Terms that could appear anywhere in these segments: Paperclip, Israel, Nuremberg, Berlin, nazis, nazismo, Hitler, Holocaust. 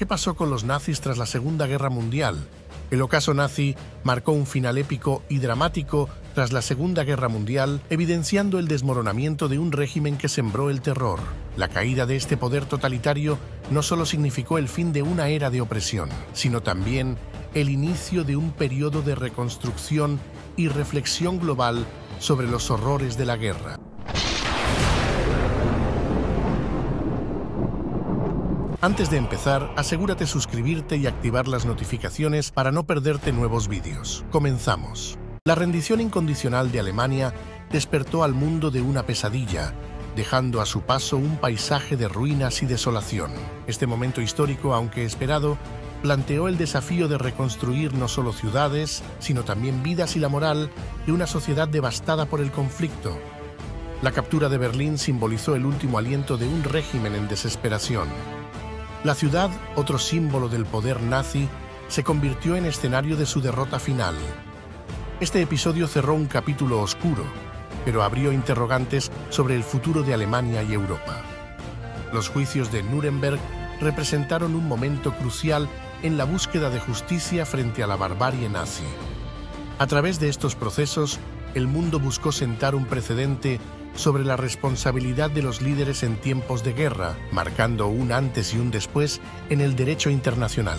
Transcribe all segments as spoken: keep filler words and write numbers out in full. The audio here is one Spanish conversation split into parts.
¿Qué pasó con los nazis tras la Segunda Guerra Mundial? El ocaso nazi marcó un final épico y dramático tras la Segunda Guerra Mundial, evidenciando el desmoronamiento de un régimen que sembró el terror. La caída de este poder totalitario no solo significó el fin de una era de opresión, sino también el inicio de un periodo de reconstrucción y reflexión global sobre los horrores de la guerra. Antes de empezar, asegúrate suscribirte y activar las notificaciones para no perderte nuevos vídeos. Comenzamos. La rendición incondicional de Alemania despertó al mundo de una pesadilla, dejando a su paso un paisaje de ruinas y desolación. Este momento histórico, aunque esperado, planteó el desafío de reconstruir no solo ciudades, sino también vidas y la moral de una sociedad devastada por el conflicto. La captura de Berlín simbolizó el último aliento de un régimen en desesperación. La ciudad, otro símbolo del poder nazi, se convirtió en escenario de su derrota final. Este episodio cerró un capítulo oscuro, pero abrió interrogantes sobre el futuro de Alemania y Europa. Los juicios de Nuremberg representaron un momento crucial en la búsqueda de justicia frente a la barbarie nazi. A través de estos procesos, el mundo buscó sentar un precedente sobre la responsabilidad de los líderes en tiempos de guerra, marcando un antes y un después en el derecho internacional.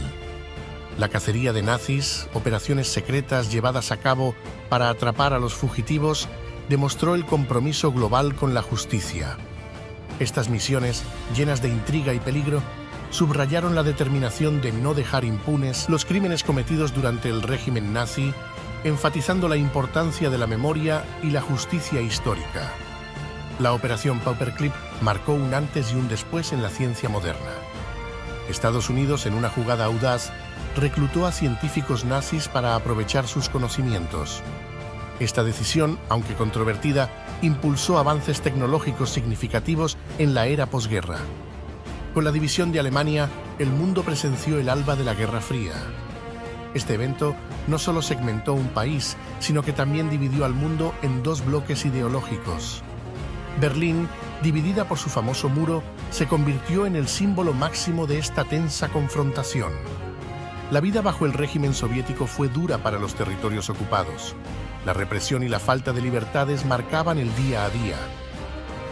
La cacería de nazis, operaciones secretas llevadas a cabo para atrapar a los fugitivos, demostró el compromiso global con la justicia. Estas misiones, llenas de intriga y peligro, subrayaron la determinación de no dejar impunes los crímenes cometidos durante el régimen nazi, enfatizando la importancia de la memoria y la justicia histórica. La operación Paperclip marcó un antes y un después en la ciencia moderna. Estados Unidos, en una jugada audaz, reclutó a científicos nazis para aprovechar sus conocimientos. Esta decisión, aunque controvertida, impulsó avances tecnológicos significativos en la era posguerra. Con la división de Alemania, el mundo presenció el alba de la Guerra Fría. Este evento no solo segmentó un país, sino que también dividió al mundo en dos bloques ideológicos. Berlín, dividida por su famoso muro, se convirtió en el símbolo máximo de esta tensa confrontación. La vida bajo el régimen soviético fue dura para los territorios ocupados. La represión y la falta de libertades marcaban el día a día.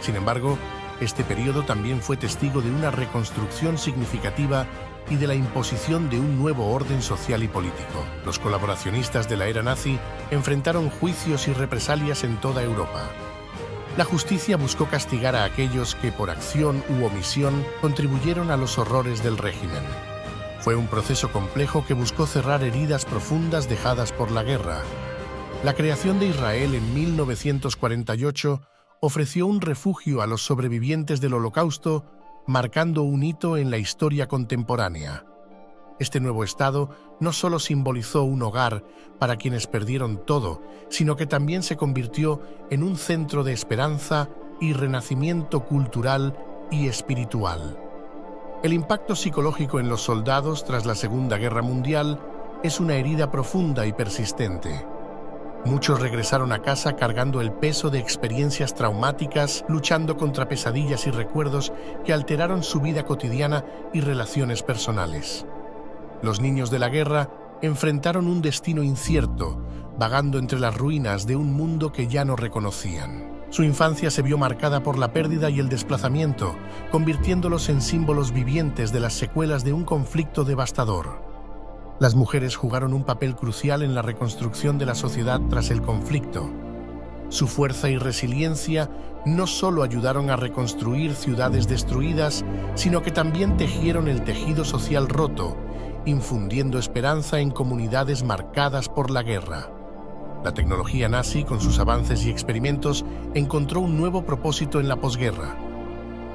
Sin embargo, este periodo también fue testigo de una reconstrucción significativa y de la imposición de un nuevo orden social y político. Los colaboracionistas de la era nazi enfrentaron juicios y represalias en toda Europa. La justicia buscó castigar a aquellos que, por acción u omisión, contribuyeron a los horrores del régimen. Fue un proceso complejo que buscó cerrar heridas profundas dejadas por la guerra. La creación de Israel en mil novecientos cuarenta y ocho ofreció un refugio a los sobrevivientes del Holocausto, marcando un hito en la historia contemporánea. Este nuevo Estado no solo simbolizó un hogar para quienes perdieron todo, sino que también se convirtió en un centro de esperanza y renacimiento cultural y espiritual. El impacto psicológico en los soldados tras la Segunda Guerra Mundial es una herida profunda y persistente. Muchos regresaron a casa cargando el peso de experiencias traumáticas, luchando contra pesadillas y recuerdos que alteraron su vida cotidiana y relaciones personales. Los niños de la guerra enfrentaron un destino incierto, vagando entre las ruinas de un mundo que ya no reconocían. Su infancia se vio marcada por la pérdida y el desplazamiento, convirtiéndolos en símbolos vivientes de las secuelas de un conflicto devastador. Las mujeres jugaron un papel crucial en la reconstrucción de la sociedad tras el conflicto. Su fuerza y resiliencia no solo ayudaron a reconstruir ciudades destruidas, sino que también tejieron el tejido social roto, infundiendo esperanza en comunidades marcadas por la guerra. La tecnología nazi, con sus avances y experimentos, encontró un nuevo propósito en la posguerra.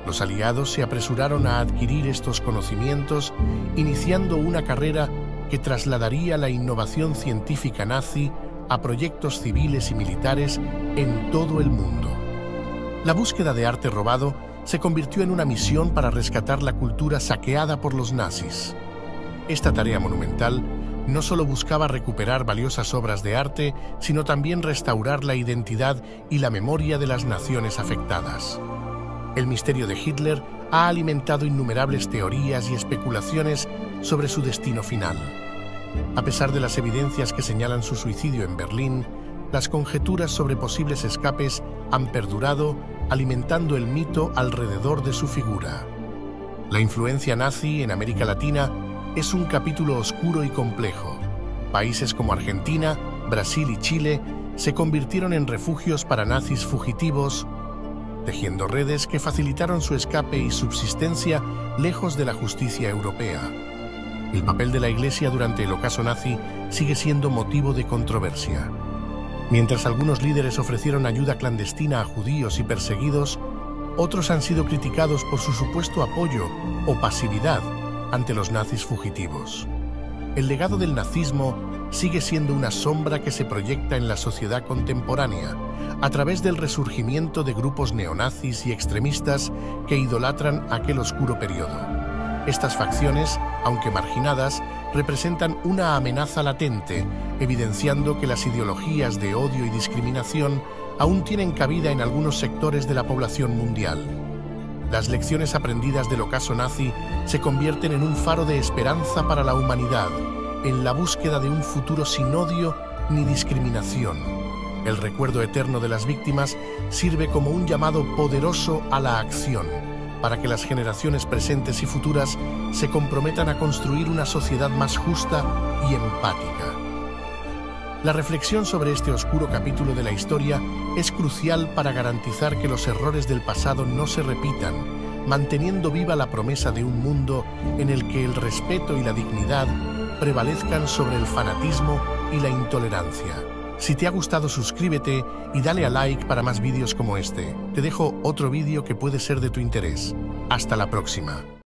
Los aliados se apresuraron a adquirir estos conocimientos, iniciando una carrera que trasladaría la innovación científica nazi a proyectos civiles y militares en todo el mundo. La búsqueda de arte robado se convirtió en una misión para rescatar la cultura saqueada por los nazis. Esta tarea monumental no solo buscaba recuperar valiosas obras de arte, sino también restaurar la identidad y la memoria de las naciones afectadas. El misterio de Hitler ha alimentado innumerables teorías y especulaciones sobre su destino final. A pesar de las evidencias que señalan su suicidio en Berlín, las conjeturas sobre posibles escapes han perdurado, alimentando el mito alrededor de su figura. La influencia nazi en América Latina es un capítulo oscuro y complejo. Países como Argentina, Brasil y Chile se convirtieron en refugios para nazis fugitivos, tejiendo redes que facilitaron su escape y subsistencia lejos de la justicia europea. El papel de la Iglesia durante el ocaso nazi sigue siendo motivo de controversia. Mientras algunos líderes ofrecieron ayuda clandestina a judíos y perseguidos, otros han sido criticados por su supuesto apoyo o pasividad ante los nazis fugitivos. El legado del nazismo sigue siendo una sombra que se proyecta en la sociedad contemporánea a través del resurgimiento de grupos neonazis y extremistas que idolatran aquel oscuro periodo. Estas facciones, aunque marginadas, representan una amenaza latente, evidenciando que las ideologías de odio y discriminación aún tienen cabida en algunos sectores de la población mundial. Las lecciones aprendidas del ocaso nazi se convierten en un faro de esperanza para la humanidad, en la búsqueda de un futuro sin odio ni discriminación. El recuerdo eterno de las víctimas sirve como un llamado poderoso a la acción, para que las generaciones presentes y futuras se comprometan a construir una sociedad más justa y empática. La reflexión sobre este oscuro capítulo de la historia es crucial para garantizar que los errores del pasado no se repitan, manteniendo viva la promesa de un mundo en el que el respeto y la dignidad prevalezcan sobre el fanatismo y la intolerancia. Si te ha gustado, suscríbete y dale a like para más vídeos como este. Te dejo otro vídeo que puede ser de tu interés. Hasta la próxima.